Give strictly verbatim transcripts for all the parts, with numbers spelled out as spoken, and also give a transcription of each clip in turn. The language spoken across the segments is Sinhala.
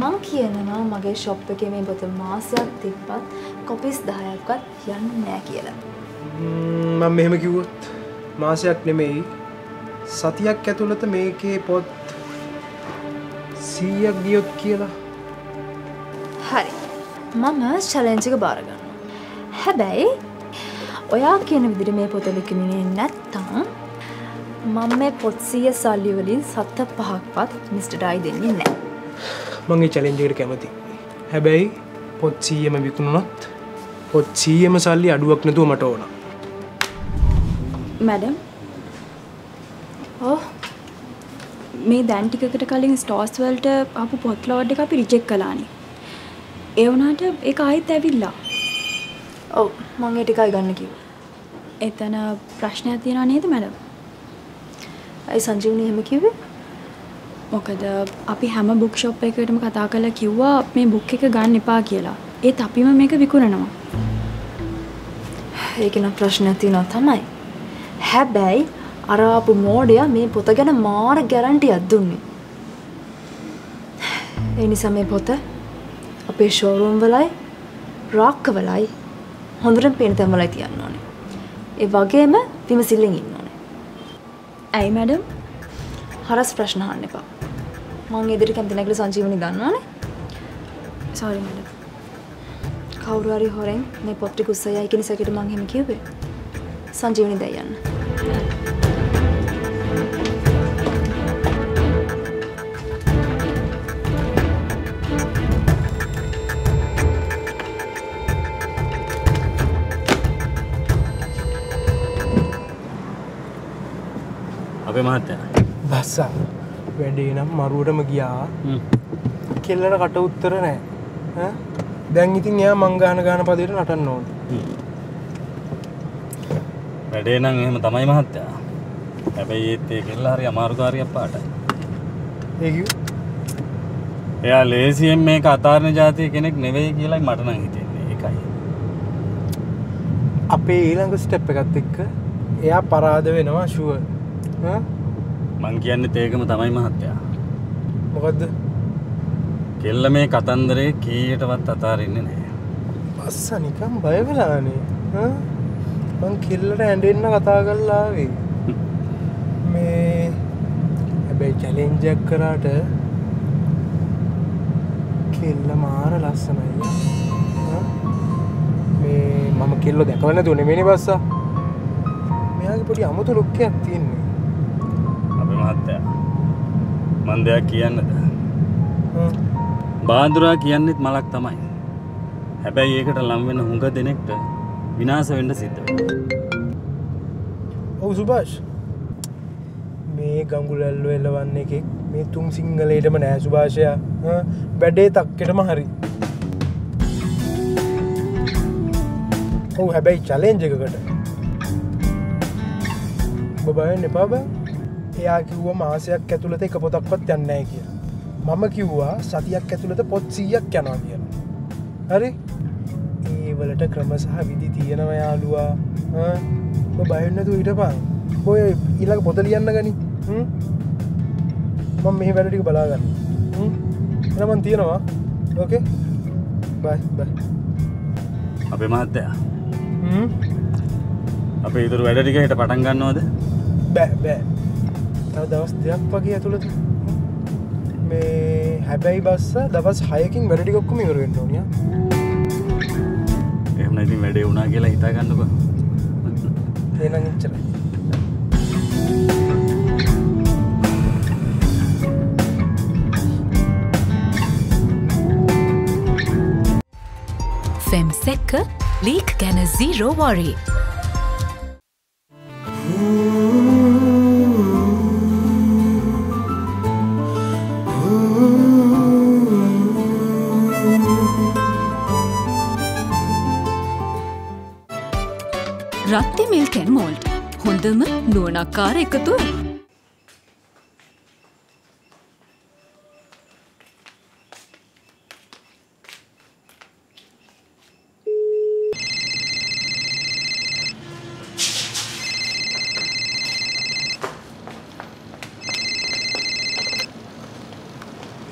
මං කියනවා මගේ ෂොප් එකේ මේ බොතල් මාසයක් තිබ්බත් කොපිස් දහයක්වත් යන්නේ නැහැ කියලා. මම මෙහෙම කිව්වොත් මාසයක් නෙමෙයි සතියක් ඇතුළත මේකේ පොත් සීයක් ගියොත් කියලා. හරි. මම චැලෙන්ජ් එක බාර ගන්නවා. හැබැයි ඔයා කියන විදිහට මේ පොත ලියන්නේ නැත්තම් මම මේ පොත් සීය සල්ලි වලින් සත පහක්වත් මිස්ටර් ඩයි දෙන්නේ නැහැ. මම මේ චැලෙන්ජ් එකට කැමතියි. හැබැයි පොත් සීයම විකුණුනොත් පොත් සීයම සල්ලි අඩුවක් නැතුව මට ඕන. මැඩම්. ඔව්. මේ දැන් ටිකකට කලින් ස්ටෝර්ස් වලට ආපු පොත් ලෝඩ් එක අපි රිජෙක්ට් කළානේ. ඒ වුණාට ඒක ආයෙත් ඇවිල්ලා. ඔව් මම ඒ ටිකයි ගන්න කිව්වා. එතන ප්‍රශ්නයක් තියෙනවා නේද මැඩම්? අය සංජීවනි එහෙම කිව්වේ? මොකද අපි හැම බුක් ෂොප් එකකටම කතා කරලා කිව්වා මේ බුක් එක ගන්න එපා කියලා. ඒත් අපිම මේක විකුණනවා. ඒක නම් ප්‍රශ්නයක් තියෙනවා තමයි. හැබැයි අර ආපු මෝඩයා මේ පොත ගැන මාර ගැරන්ටියක් දුන්නේ. ඒ නිසා මේ පොත අපේ ෂෝරූම් වලයි රාක්ක වලයි හොඳටම පේන තැන් වලයි තියන්න ඕනේ. ඒ වගේම විමසිල්ලෙන් ඉන්න ඕනේ. ඇයි මැඩම්? හරස් ප්‍රශ්න අහන්න එපා. මම ඉදිරියට කැමති නැහැ කියලා සංජීවනි දන්නවනේ. Sorry madam. කවුරු හරි හොරෙන් මේ පොත් ටික උස්සයයි කියන සැකයට මම එහෙම කිව්වේ. සංජීවනි දැන් යන්න. අපේ මහත්තයා බස්සා වැඩේ නම් මරුවටම ගියා කෙල්ලට කට උත්තර නැහැ ඈ දැන් ඉතින් එයා මං ගහන ගහන පදේට නටන්න ඕනේ වැඩේ නම් එහෙම තමයි මහත්තයා හැබැයි ඒත් ඒ කෙල්ල හරි අමාරුකාරියක් පාටයි ඒ කිව්ව එයා ලේසියෙන් මේක අතාරින જાතිය කෙනෙක් නෙවෙයි කියලා මට නම් හිතෙන්නේ ඒකයි අපේ ඊළඟ ස්ටෙප් එකත් එක්ක එයා පරාද වෙනවා ෂුවර් මං කියන්නේ තේකම තමයි මහත්තයා. මොකද්ද? කෙල්ල මේ කතන්දරේ කීයටවත් අතාරින්නේ නැහැ. අස්සා නිකන් බය වෙලානේ. හා මං කෙල්ලට ඇඬෙන්න කතා කරලා ආවේ. මේ හැබැයි චැලෙන්ජ් එක කරාට කෙල්ල මාර ලස්සනයි. හා මේ මම කෙල්ල දැකවන්න දුන්නේ නෙමෙයිනේ බස්සා. මෙයාගේ පොඩි අමුතු ලුක් එකක් තියෙනවා. මන් දෙයක් කියන්නද බාඳුරා කියන්නෙත් මලක් තමයි හැබැයි ඒකට ලම් වෙන හුඟ දෙනෙක්ට විනාශ වෙන්න සිද්ධ වෙනවා ඔව් සුභාෂ් මේ ගංගුලල්ලෝ එලවන්න එකේ මේ තුන් සිංහලේටම නෑ සුභාෂයා හා බඩේ තක්කෙටම හරි ඔව් හැබැයි චැලෙන්ජ් එකකට ඔබ බලන්න එපා බං එයා කිව්වා මාසයක් ඇතුළත එක පොතක්වත් යන්නේ නැහැ කියලා. මම කිව්වා සතියක් ඇතුළත පොත් සීයක් යනවා කියලා. හරි? ඒ වලට ක්‍රම සහ විදි තියෙනවා යාළුවා. හා ඔබ බය වෙන්න නැතුව හිටපන්. ඔය ඊළඟ පොත ලියන්න ගනි. හ්ම්. මම මෙහි වැඩ ටික බලා ගන්න. හ්ම්. එහෙනම් මම තියනවා. ඕකේ. බයි බයි. අපේ මහත්තයා. හ්ම්. අපේ ඊතර වැඩ ටික හිට පටන් ගන්නවද? බෑ බෑ. දවස් දෙකක් වගේ ඇතුළත මේ හැබැයි බස්ස දවස් හයකින් වැඩ ටික ඔක්කොම ඉවර වෙන්න ඕනේ ආ එහෙනම් ඉතින් වැඩේ වුණා කියලා හිතා ගන්නකෝ එහෙනම් ඉච්චරයි ෆෙම්සෙක් ලීක් ගැන zero worry Ratti milk and malt. හොඳම නුවණක්කාර එකතුව.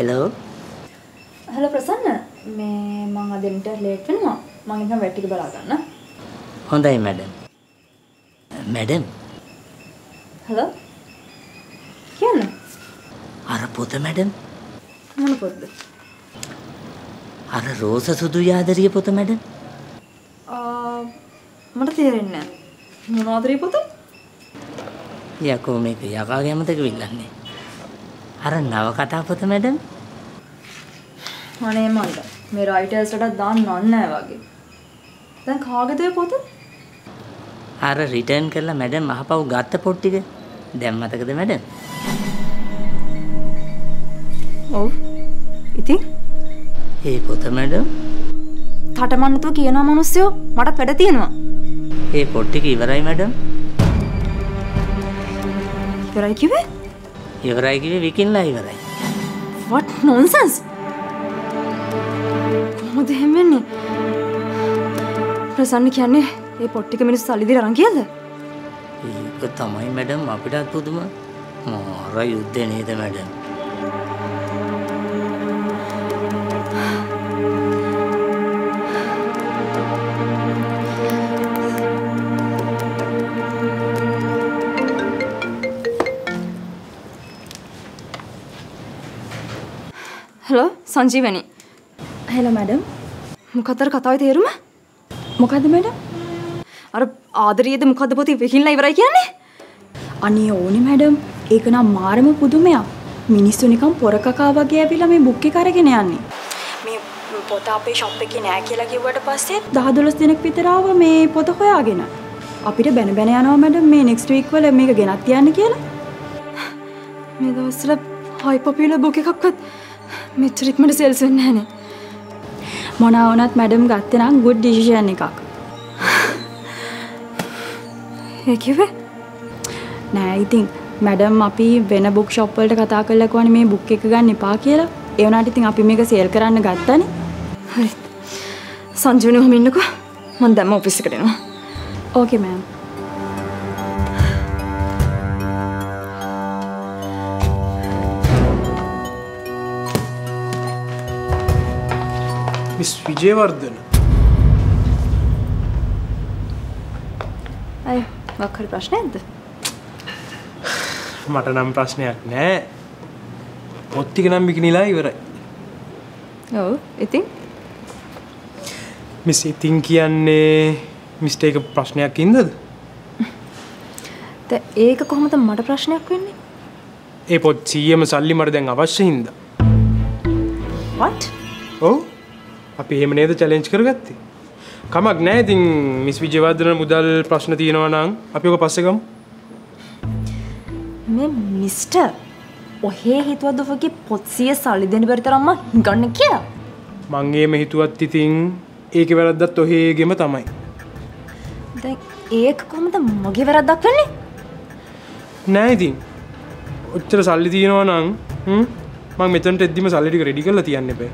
Hello. මේ මම අද ඉන්ටර් ලේට් වෙනවා මම ඉතින් වැට් එක බලා ගන්න හොඳයි මැඩම් මැඩම් හලෝ කියන්න අර පොත මැඩම් මොන පොතද අර රෝස සුදුයි ආදරිය පොත මැඩම් ආ මට තේරෙන්නේ නැහැ මොන ආදරිය පොත යකෝ මේක යකාගේ අමතක වෙන්නන්නේ අර නව කතා පොත මැඩම් අනේ මන්ද මේ රයිටර්ස් ලට දාන්න ඕනේ වගේ. දැන් කාගේද පොත? අර රිටර්න් කරලා මැඩම් අහපව් ගත්ත පොත් ටික. දැන් මතකද මැඩම්? ඔව්. ඉතින් ඒ පොත මැඩම් තටමන්නතු කියනවා මිනිස්සු මට වැඩ තියෙනවා. ඒ පොත් ටික ඉවරයි මැඩම්. ඉවරයි කිව්වේ? ඉවරයි කිව්වේ විකින්ලා ඉවරයි. What nonsense? මොකද හැමන්නේ ප්‍රසන්න කියන්නේ මේ පොට්ටික මිනිස්සු සල්ලි දීලා අරන් ගියද? ඒක තමයි මැඩම් අපිට අතුදුම මාර යුද්ධේ නේද madam? Hello Sanjeevani Hello, madam. මොකද්ද කතාවේ තේරුම? මොකද්ද madam? අර ආදරියේද මොකද්ද පොතේ විකින්ලා ඉවරයි කියන්නේ? අනේ ඕනේ madam. ඒක නම් මාරම පුදුමයක්. මිනිස්සු නිකන් පොර කකා වගේ ඇවිල්ලා මේ බුක් එක අරගෙන යන්නේ. මේ පොත අපේ shop එකේ නෑ කියලා කිව්වට පස්සේ දහ දොළොස් දිනක් විතර ආවා මේ පොත හොයාගෙන. අපිට බැන බැන යනවා madam මේ next week වල මේක ගෙනත් තියන්න කියලා. මේ දවස්වල high popular book එකක්වත් මෙච්චර ඉක්මනට sales වෙන්නේ නෑනේ. මොනවා වුණත් මැඩම් ගත්තේ නම් good decision එකක්. ඒකේ නෑ ඉතින් මැඩම් අපි වෙන book shop වලට කතා කරලා කවන්නේ මේ book එක ගන්න එපා කියලා. ඒ වුණාට ඉතින් අපි මේක sell කරන්න ගත්තානේ. හරි. සංජුනි ඔහම ඉන්නකෝ. මම දැම්ම ඔෆිස් එකට එනවා. Okay ma'am. Miss Vijayvardhan. Ay, vakar ප්‍රශ්නයක්ද? මට නම් ප්‍රශ්නයක් නෑ. පොත් ටික නම් විකිණිලා ඉවරයි. ඔව්, ඉතින්? Miss ඉතින් කියන්නේ mistake ප්‍රශ්නයක් ඉන්නද? ද ඒක කොහොමද මට ප්‍රශ්නයක් වෙන්නේ? ඒ පොත් සීයම සල්ලි මට දැන් අවශ්‍ය හින්දා. What? ඔව්. අපි එහෙම නේද චැලෙන්ජ් කරගත්තේ. කමක් නැහැ ඉතින් මිස් විජේවර්ධන මුදල් ප්‍රශ්න තියෙනවා නම් අපි ඔක පස්සේ ගමු. මේ මිස්ටර් ඔහේ හිතුවද ඔහුගේ පොත්සිය සල්ලි දෙන්න බැරි තරම්ම ගන්න කියලා. මං එහෙම හිතුවත් ඉතින් ඒකේ වැරද්දත් ඔහේගෙම තමයි. දැන් ඒක කොහොමද මගේ වැරද්දක් වෙන්නේ? නෑ ඉතින්. ඔච්චර සල්ලි තියෙනවා නම් හ්ම් මං මෙතනට එද්දිම සල්ලි ටික රෙඩි කරලා තියන්න එපා.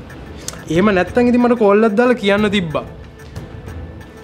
එහෙම නැත්තම් ඉතින් මට කෝල් එකක් දාලා කියන්න තිබ්බා.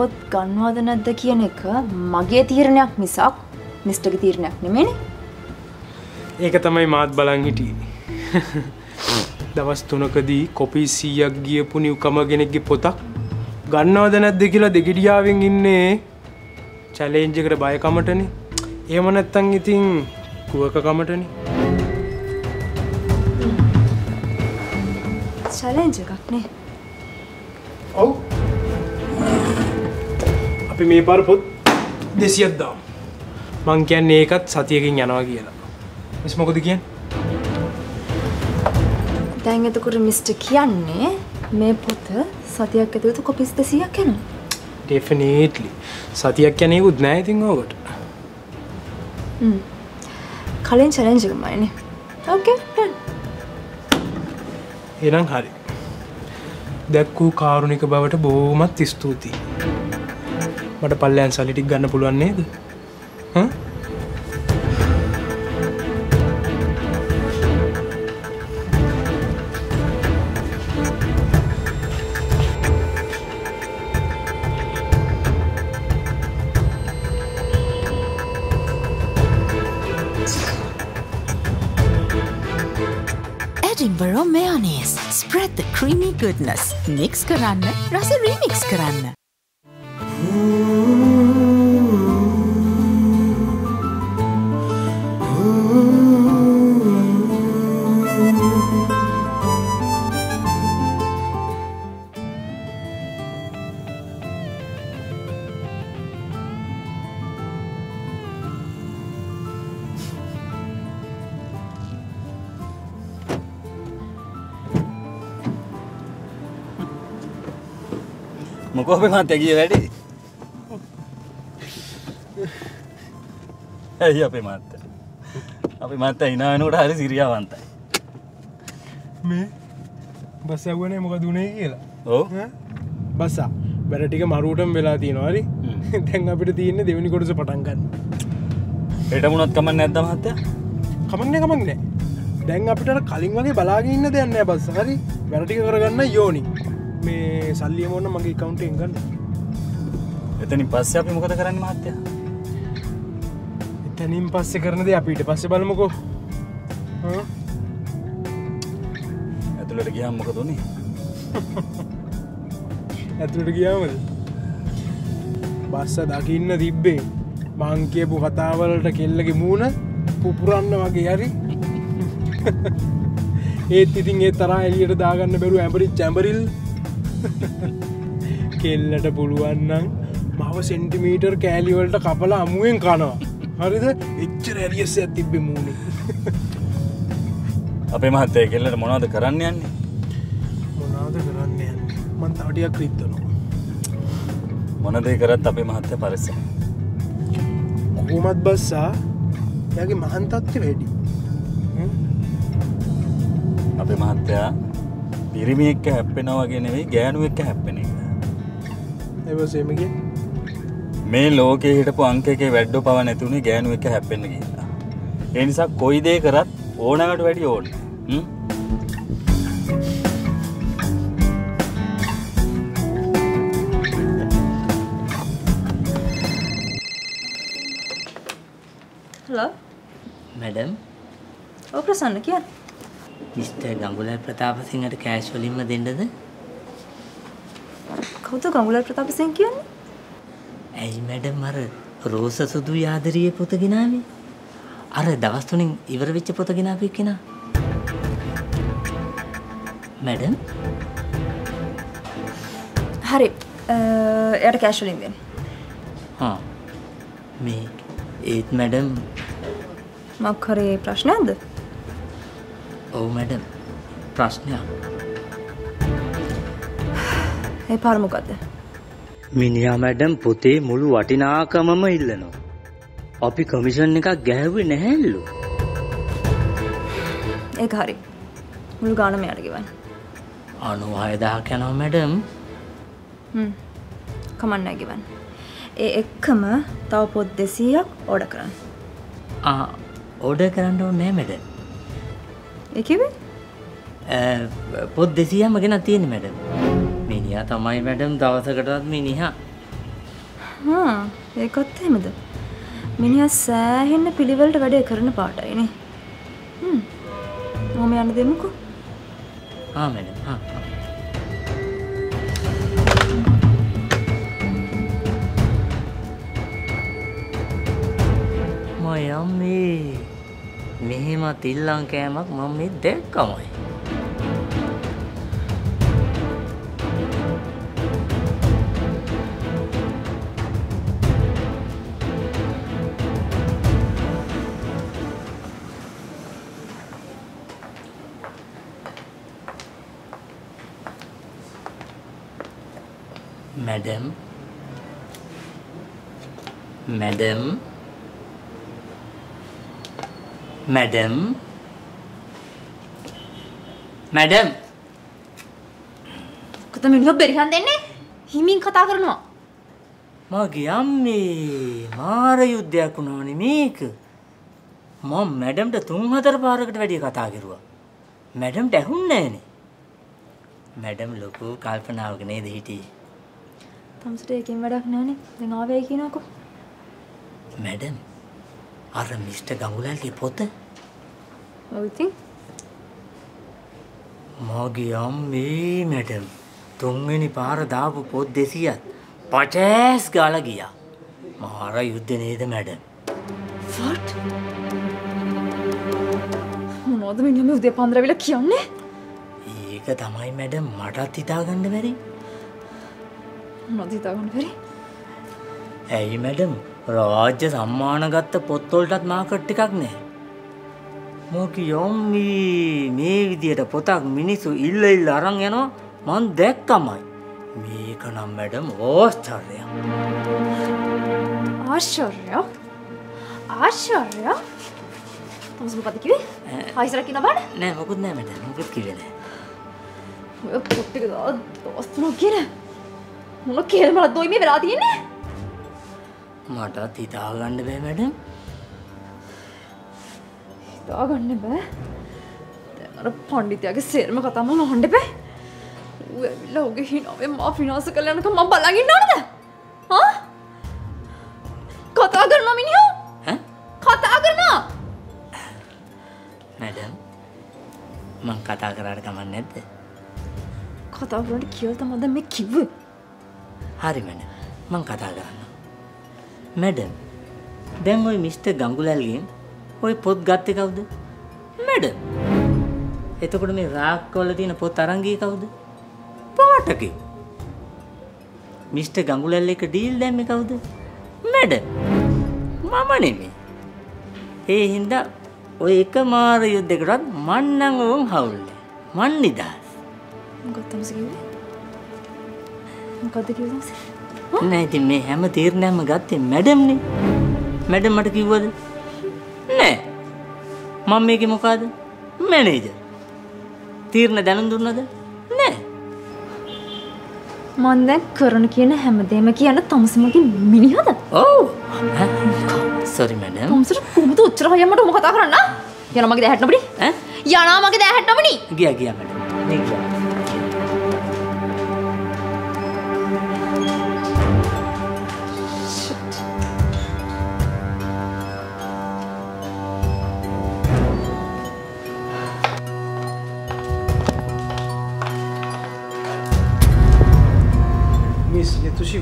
පොත් ගන්නවද නැද්ද කියන එක මගේ තීරණයක් මිසක් මිස්ටර්ගේ තීරණයක් නෙමෙයිනේ. ඒක තමයි මාත් බලන් හිටියේ. දවස් තුනකදී කොපි සීයක් ගියපු නිව්කම කෙනෙක්ගේ පොතක් ගන්නවද නැද්ද කියලා දෙගිඩියාවෙන් ඉන්නේ චැලෙන්ජ් එකට බය කමටනේ. එහෙම නැත්තම් ඉතින් කුවක කමටනේ. චැලෙන්ජ් එකක් නේ. ඔව්. අපි මේ පාර පොත් දෙසියක් දාමු. මං කියන්නේ ඒකත් සතියකින් යනවා කියලා. මිස් මොකද කියන්නේ? දැන් එතකොට මිස්ටර් කියන්නේ මේ පොත සතියක් ඇතුළත කොපිස් දෙසියක් එනවා. Definitely. සතියක් කියන්නේ උත් නෑ ඉතින් ඕකට. හ්ම්. කලින් challenge එකම අයනේ. Okay. එහෙනම් හරි. දැක්කූ කාරුණික බවට බොහොමත් ස්තුතියි. මට පල්ලෙන් සල්ලි ටික ගන්න පුළුවන් නේද? හ්ම්? Edinburgh mayonnaise. Spread the creamy goodness. Mix karanna, rasa remix karanna. Moko be mate giye ready. Hey ape mate. Ape mate ina ena ota hari siriyawantai. Me bas awune mokada une kiyala. Oh. Basa. Bera tika maruwutam vela tiyenawa hari. Dan apita tiyenne deweni kodasa patan ganna. Eta munath kaman nathda mahathya? Kaman ne kaman ne. Dan apita ara kalin wage balagen inna deyak naha basa hari. Bera tika karaganna yoni. මේ සල්ලි එමු නම් මගේ account එකෙන් ගන්න. එතනින් පස්සේ අපි මොකද කරන්නේ මහත්තයා? එතනින් පස්සේ කරන දේ අපි ඊට පස්සේ බලමුකෝ. හ්ම්. ඇතුළට ගියාම මොකද උනේ? ඇතුළට ගියාමද? බස්ස දකින්න තිබ්බේ. මං කියපු කතා වලට කෙල්ලගේ මූණ පුපුරන්න වගේ හරි. ඒත් ඉතින් ඒ තරහ එළියට දාගන්න බැරුව ඇඹරිල් චැඹරිල් කෙල්ලට පුළුවන් නම් මව සෙන්ටිමීටර් කෑලි වලට කපලා අමුයෙන් කනවා. හරිද? එච්චර ඇරියස් එකක් තිබ්බේ මූණේ. අපේ මහත්තයා කෙල්ලට මොනවද කරන්න යන්නේ? මොනවද කරන්න යන්නේ? මං තව ටිකක් රිද්දනවා. මොන දේ කරත් අපේ මහත්තයා පරිස්සම්. කොහොමත් බස්සා එයාගේ මහාන් තත්ත්වෙ වැඩි. අපේ මහත්තයා පිරිමියෙක්ක හැප්පෙනා වගේ නෙවෙයි ගෑනුවෙක්ක හැප්පෙන එක. ඒවසෙම කියන්නේ මේ ලෝකේ හිටපු අංක එකේ වැඩෝ පව නැතුනේ ගෑනුවෙක්ක හැප්පෙන්න කියලා. ඒ නිසා කොයි දේ කරත් ඕනකට වැඩි ඕනේ. හ්ම්. හලෝ. මැඩම්. ඔය ප්‍රසන්න කියන්නේ Mister Gangulal Pratap Singh at casually in the end of the day. How do Gangulal Pratap Singh kill? Hey, madam, Rosa Sudui Adariye Potaginami. Are Davas tuning ever which Potagina Pikina? Madam? Hurry, er casually in them. Huh. Me, eight, madam. Makare Prashnad. Oh, madam. Prashna. Hey, Parmukade. Minia, madam, Pute, Mulu, Watina, Kamama, Illano. Opi commission Nika gave in a hello. Hey, Kari. Mulgana may have given. Oh, no, I can't, madam. Hm. Come on, Nagivan. A ekama, thou put the sea up, order current. Ah, order current or name, madam. What do you mean? I don't have to madam. I don't have madam. I don't have Ah, that's right, madam. I have to do a lot of things. Hmm. Let me go. Yes, madam. My yummy. මෙහෙම තිල්ලං කෑමක් මම මේ දැක්කමයි. Madam madam Madam, Madam. What are you doing? What are you doing? මගේ අම්මේ මාර යුද්ධයක් වුණානේ මේක. මම මැඩම්ට තුන් හතර පාරකට වැඩි කතා කරුවා. මැඩම්ට ඇහුන්නේ නැහනේ. මැඩම් ලොකු කල්පනාවක නේද හිටියේ. තමුසට එකෙන් වැඩක් නැහනේ. දැන් ආවේ කියනකො. මැඩම් අර මිස්ටර් ගංගුලාල්ගේ පොත. ඔව් ඉතින්. මගේ අම්මේ මැඩම් තුන්වෙනි පාර දාපු පොත් දෙසියක් පචස් ගාලා ගියා. මහා යුද්ධ නේද මැඩම්? What? මොනවද මිනිහම උදේ පන්දර වෙලා කියන්නේ? ඒක තමයි මැඩම් මටත් හිතාගන්න බැරි. මොනවද හිතාගන්න බැරි? ඇයි මැඩම් රාජ්‍ය සම්මාන ගත්ත පොත් වලටත් මාකට් එකක් නැහැ. මොකී යම්මි මේ විදියට පොතක් මිනිස්සු ඉල්ල ඉල්ල අරන් යනවා මං දැක්කමයි. මේක නම් මැඩම් ආශ්චර්යයක්. ආශ්චර්යයක්? ආශ්චර්යයක්? තමුස් මොකද කිව්වේ? ආයිසරක් කියනවා බාන? නෑ මොකුත් නෑ මැඩම්. මොකුත් කිව්වේ නෑ. ඔය පොත් එක දාස්තුනෝ කියන මොන කේල්මලක් දොයි මේ වෙලා තියෙන්නේ? මටත් හිතා ගන්න බෑ මැඩම්. හිතා ගන්න බෑ. දැන් අර පඬිතුයාගේ සේරම කතා මම අහන්න බෑ. ලෝකෙ හිනාවේ මා ෆිනාන්ස් කරලා යනකම් මම බලන් ඉන්නවද? හා? කතා කරනවා මිනිහා? ඈ? කතා කරනවා. මැඩම් මං කතා කරාට කමක් නැද්ද? කතා කරන්න කියලා තමයි මම කිව්වේ. හරි මැඩම් මං කතා කරන්න. මැඩම් දැන් ওই මිස්ටර් ගංගුලාල්ගෙන් ওই පොත් ගත්තේ කවුද? මැඩම්. එතකොට මේ රාක්කවල තියෙන පොත් අරන් ගියේ කවුද? පාටකේ මිස්ටර් ගංගුලාල් එක ඩීල් දැම්මේ කවුද? මැඩම් මම නෙමෙයි. ඒ හින්දා ඔය එක මාර යුද්ධයකටත් මං නම් ඕම් හවුල්නේ. මං නිදාස්. මොකක්ද තමුස කිව්වේ? මොකක්ද කිව්වේ තමුස? නෑ ඉතින් මේ හැම තීරණයක්ම ගත්තේ මැඩම්නේ. මැඩම් මට කිව්වද? නෑ. මම මේකේ මොකද? මැනේජර්. තීරණ දැනුම් දුන්නද? නෑ. මන් දැන් කරන කියන හැමදේම කියන තමුස් මගේ මිනිහද? ඔව්. Sorry madam. තමුසට කොහොමද උච්චර හයමට ඔම කතා කරන්න? යනවා මගේ දැහැට නොබනි. ඈ? යනවා මගේ දැහැට නොබනි. ගියා ගියා මැඩම්. නේ ගියා.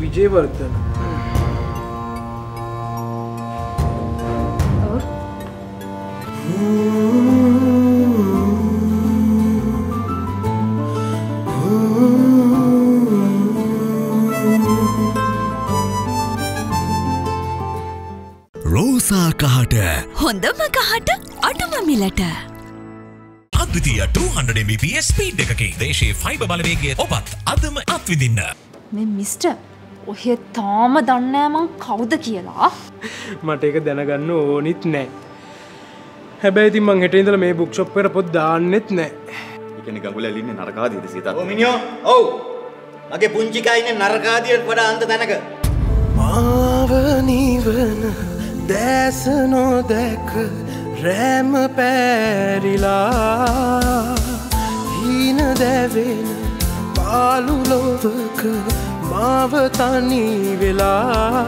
Vijayvardhan. Oh. Rosa kahata. Hondama kahata. Atuma milata. Advitiya two hundred M B P S speed එකකින් දේශයේ ෆයිබර් බලවේගය ඔබත් අදම අත්විඳින්න. මේ මිස්ටර් ඔහෙ තාම දන්නේ නැහැ මං කවුද කියලා. මට ඒක දැනගන්න ඕනිත් නැහැ. හැබැයි ඉතින් මං හෙට ඉඳලා මේ බුක් ෂොප් එකට පොත් දාන්නෙත් නැහැ. ඒ කියන්නේ ගඟුලල් ඉන්නේ නරකාදීද සීතා? ඔව් මිනියෝ. ඔව්. මගේ පුංචිකා ඉන්නේ නරකාදීට වඩා අන්ත තැනක. මාව නිවන දැස නොදැක රැම පැරිලා හීන දැවෙන පාළු ලොවක मावतानी वेला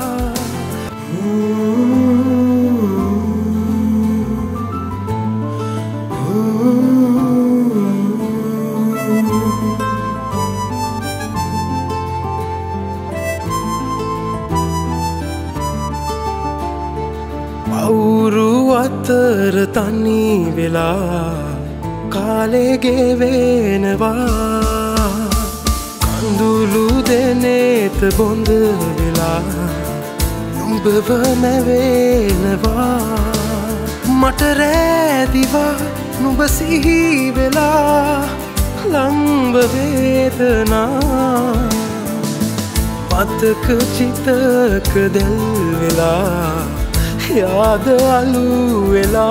औरू अतर तानी वेला काले गेवेनवा Dulu denet bondela, numbavana velava. Matare diva nubasihi vela, lamba vedana. Matak chitak del vela, yaad alu vela.